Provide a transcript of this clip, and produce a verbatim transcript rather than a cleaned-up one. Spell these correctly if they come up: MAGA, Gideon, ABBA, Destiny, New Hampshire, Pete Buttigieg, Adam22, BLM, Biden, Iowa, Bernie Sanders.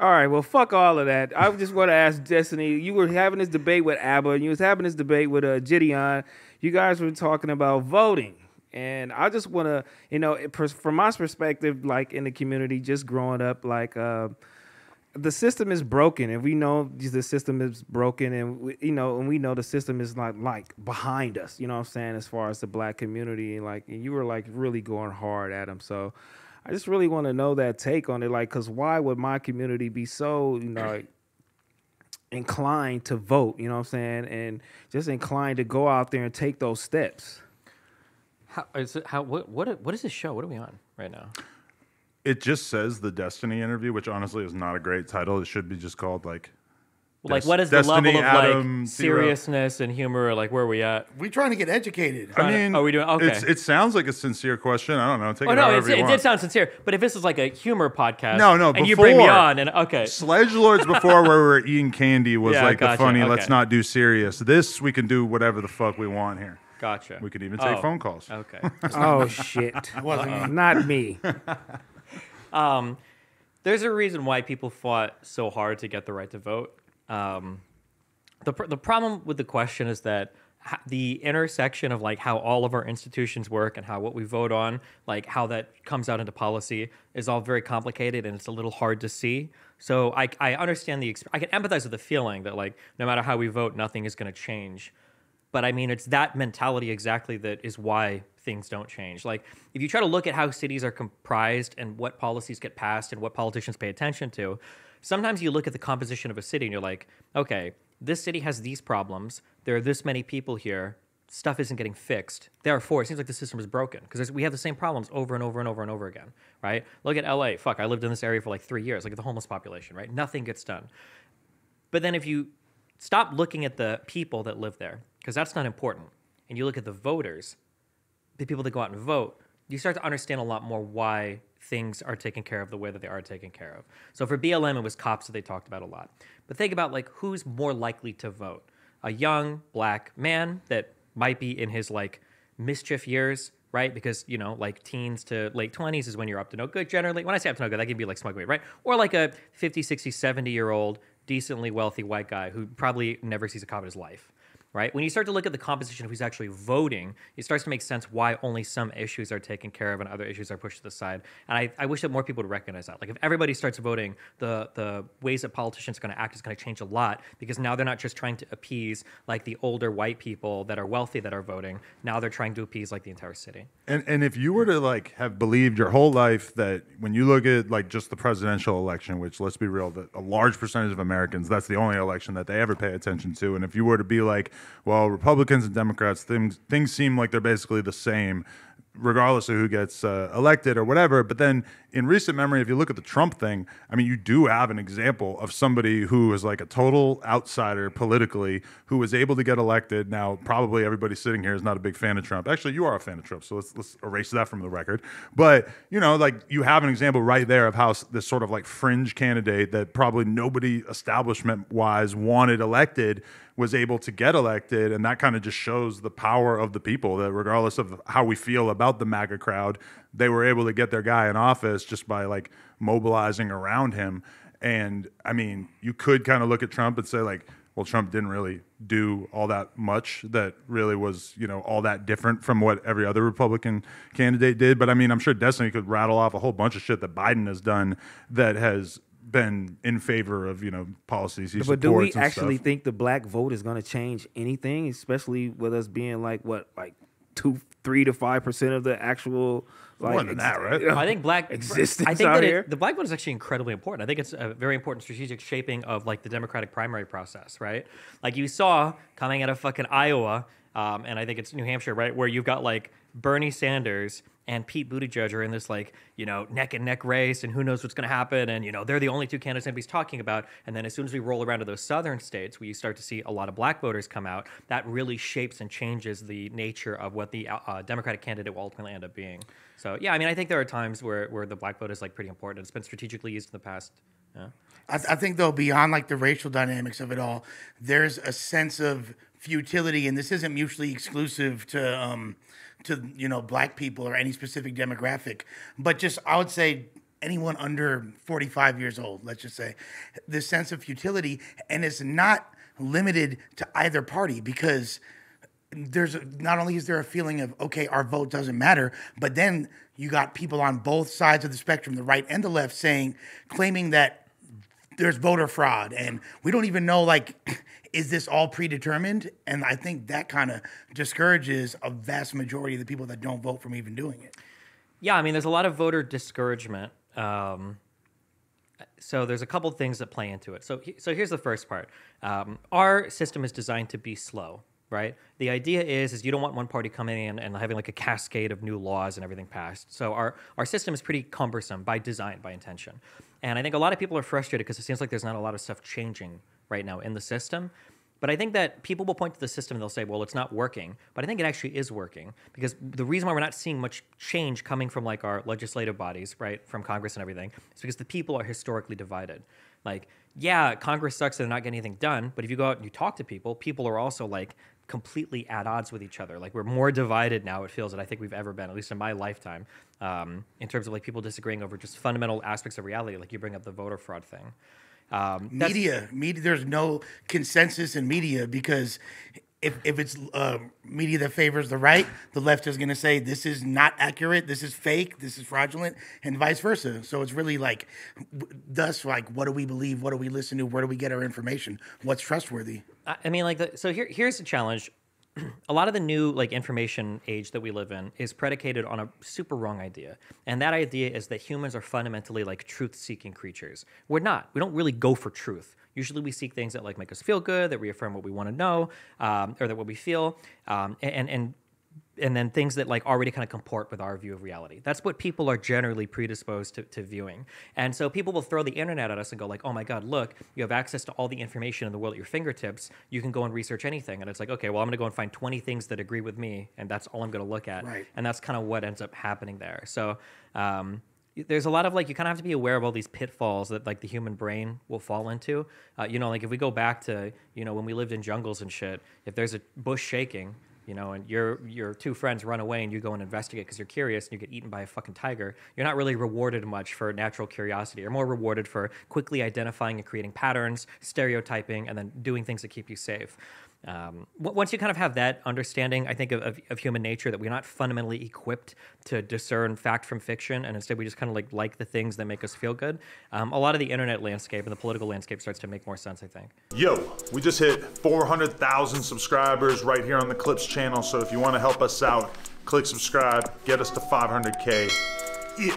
All right, well, fuck all of that. I just want to ask Destiny, you were having this debate with ABBA, and you was having this debate with uh, Gideon. You guys were talking about voting. And I just want to, you know, it, from my perspective, like in the community, just growing up, like uh, the system is broken. And we know the system is broken. And, we, you know, and we know the system is not like behind us, you know what I'm saying, as far as the black community. And like, and you were like really going hard at them. So I just really want to know that take on it. Like, because why would my community be so, you know, like, inclined to vote, you know what I'm saying, and just inclined to go out there and take those steps? How is it, how what what what is this show? What are we on right now? It just says the Destiny interview, which honestly is not a great title. It should be just called like, well, like what is Destiny, the level of Adam, like seriousness zero. and humor? Like where are we at? We're trying to get educated. I mean, are we doing? Okay, it's, it sounds like a sincere question. I don't know. Take oh, it no, however you want. It did sound sincere, but if this is like a humor podcast, no, no, and before, you bring me on, and okay, Sledge Lords before where we were eating candy was yeah, like gotcha, the funny. Okay. Let's not do serious. This we can do whatever the fuck we want here. Gotcha. We could even take oh. phone calls. Okay. Oh, shit. Wasn't uh-oh. Not me. um, there's a reason why people fought so hard to get the right to vote. Um, the, pr the problem with the question is that the intersection of like how all of our institutions work and how what we vote on, like how that comes out into policy, is all very complicated and it's a little hard to see. So I, I understand the, I can empathize with the feeling that like no matter how we vote, nothing is going to change. But I mean, it's that mentality exactly that is why things don't change. Like, if you try to look at how cities are comprised and what policies get passed and what politicians pay attention to, sometimes you look at the composition of a city and you're like, okay, this city has these problems. There are this many people here. Stuff isn't getting fixed. Therefore, it seems like the system is broken because we have the same problems over and over and over and over again, right? Look at L A. Fuck, I lived in this area for like three years. Look at the homeless population, right? Nothing gets done. But then if you stop looking at the people that live there, because that's not important, and you look at the voters, the people that go out and vote, you start to understand a lot more why things are taken care of the way that they are taken care of. So for B L M, it was cops that they talked about a lot. But think about like who's more likely to vote. A young black man that might be in his like mischief years, right? Because, you know, like teens to late twenties is when you're up to no good generally. When I say up to no good, that could be like smug weight, right? Or like a fifty, sixty, seventy-year-old decently wealthy white guy who probably never sees a cop in his life. Right? When you start to look at the composition of who's actually voting, it starts to make sense why only some issues are taken care of and other issues are pushed to the side. And I, I wish that more people would recognize that. Like if everybody starts voting, the, the ways that politicians are going to act is going to change a lot, because now they're not just trying to appease like the older white people that are wealthy that are voting. Now they're trying to appease like the entire city. And, and if you were to like have believed your whole life that when you look at like just the presidential election, which let's be real, that a large percentage of Americans, that's the only election that they ever pay attention to. And if you were to be like, well, Republicans and Democrats, things things seem like they're basically the same, regardless of who gets uh, elected or whatever. But then in recent memory, if you look at the Trump thing, I mean, you do have an example of somebody who is like a total outsider politically, who was able to get elected. Now, probably everybody sitting here is not a big fan of Trump. Actually, you are a fan of Trump, so let's, let's erase that from the record. But, you know, like you have an example right there of how this sort of like fringe candidate that probably nobody establishment-wise wanted elected was able to get elected, and that kind of just shows the power of the people, that regardless of how we feel about the MAGA crowd, they were able to get their guy in office just by like mobilizing around him. And I mean, you could kind of look at Trump and say like, well, Trump didn't really do all that much that really was, you know, all that different from what every other Republican candidate did. But I mean, I'm sure Destiny could rattle off a whole bunch of shit that Biden has done that has been in favor of, you know, policies he supports. But do we actually stuff. think the black vote is going to change anything, especially with us being like what, like two, three to five percent of the actual like more than that, right? I think black existence. I think out that here. It, the black vote is actually incredibly important. I think it's a very important strategic shaping of like the Democratic primary process, right? Like you saw coming out of fucking Iowa, um, and I think it's New Hampshire, right, where you've got like Bernie Sanders and Pete Buttigieg are in this like, you know, neck and neck race, and who knows what's going to happen. And, you know, they're the only two candidates anybody's talking about. And then as soon as we roll around to those southern states where you start to see a lot of black voters come out, that really shapes and changes the nature of what the uh, Democratic candidate will ultimately end up being. So, yeah, I mean, I think there are times where, where the black vote is like pretty important. It's been strategically used in the past. Yeah. I, th I think, though, beyond like the racial dynamics of it all, there's a sense of futility, and this isn't mutually exclusive to, um, to, you know, black people or any specific demographic, but just I would say anyone under forty-five years old, let's just say, this sense of futility, and it's not limited to either party, because there's a, not only is there a feeling of, okay, our vote doesn't matter, but then you got people on both sides of the spectrum, the right and the left, saying, claiming that there's voter fraud, and we don't even know, like, is this all predetermined? And I think that kind of discourages a vast majority of the people that don't vote from even doing it. Yeah, I mean, there's a lot of voter discouragement. Um, so there's a couple things that play into it. So, so here's the first part. Um, our system is designed to be slow, right? The idea is, is you don't want one party coming in and having like a cascade of new laws and everything passed. So our, our system is pretty cumbersome by design, by intention. And I think a lot of people are frustrated because it seems like there's not a lot of stuff changing right now in the system. But I think that people will point to the system and they'll say, well, it's not working. But I think it actually is working, because the reason why we're not seeing much change coming from like our legislative bodies, right, from Congress and everything, is because the people are historically divided. Like, yeah, Congress sucks and they're not getting anything done. But if you go out and you talk to people, people are also like completely at odds with each other. Like, we're more divided now, it feels, than I think we've ever been, at least in my lifetime, um, in terms of like people disagreeing over just fundamental aspects of reality. Like, you bring up the voter fraud thing. Um, media, media. There's no consensus in media, because if if it's uh, media that favors the right, the left is going to say this is not accurate, this is fake, this is fraudulent, and vice versa. So it's really like, thus, like, what do we believe? What do we listen to? Where do we get our information? What's trustworthy? I, I mean, like, the, so here here's the challenge. A lot of the new like information age that we live in is predicated on a super wrong idea. And that idea is that humans are fundamentally like truth-seeking creatures. We're not. We don't really go for truth. Usually we seek things that like make us feel good, that reaffirm what we want to know, um, or that what we feel, um, and, and, and then things that like already kind of comport with our view of reality. That's what people are generally predisposed to, to viewing. And so people will throw the internet at us and go like, oh my God, look, you have access to all the information in the world at your fingertips. You can go and research anything. And it's like, okay, well, I'm gonna go and find twenty things that agree with me, and that's all I'm gonna look at. Right. And that's kind of what ends up happening there. So um, there's a lot of like, you kind of have to be aware of all these pitfalls that like the human brain will fall into. Uh, you know, like if we go back to, you know, when we lived in jungles and shit, if there's a bush shaking, you know, and your your two friends run away and you go and investigate because you're curious and you get eaten by a fucking tiger, you're not really rewarded much for natural curiosity. You're more rewarded for quickly identifying and creating patterns, stereotyping, and then doing things that keep you safe. Um, once you kind of have that understanding, I think, of, of, of human nature, that we're not fundamentally equipped to discern fact from fiction, and instead we just kind of like, like the things that make us feel good, um, a lot of the internet landscape and the political landscape starts to make more sense, I think. Yo, we just hit four hundred thousand subscribers right here on the Clips channel, so if you want to help us out, click subscribe, get us to five hundred K. Yeah.